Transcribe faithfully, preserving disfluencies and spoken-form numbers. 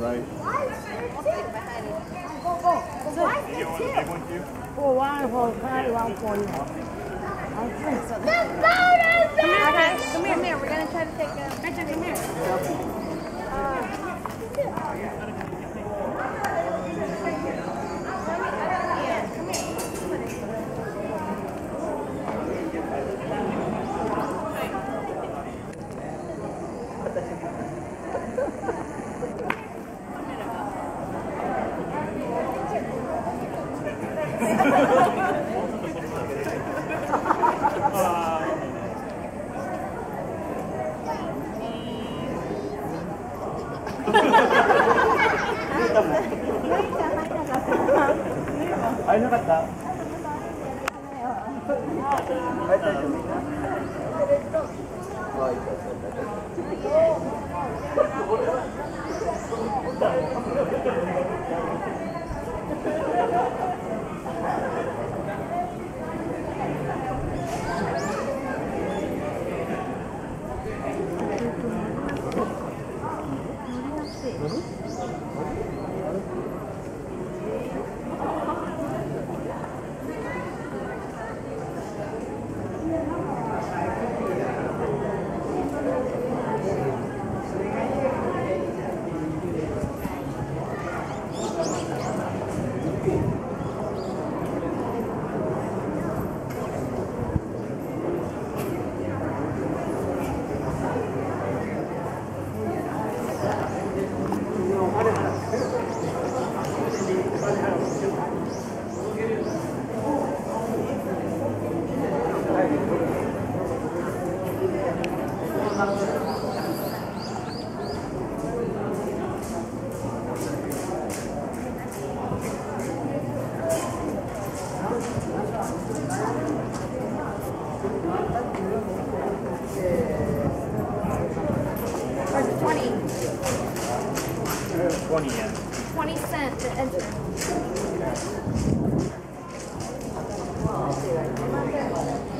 right. Come here, come here. We're going to try to take a picture. Come here. twenty cents to enter.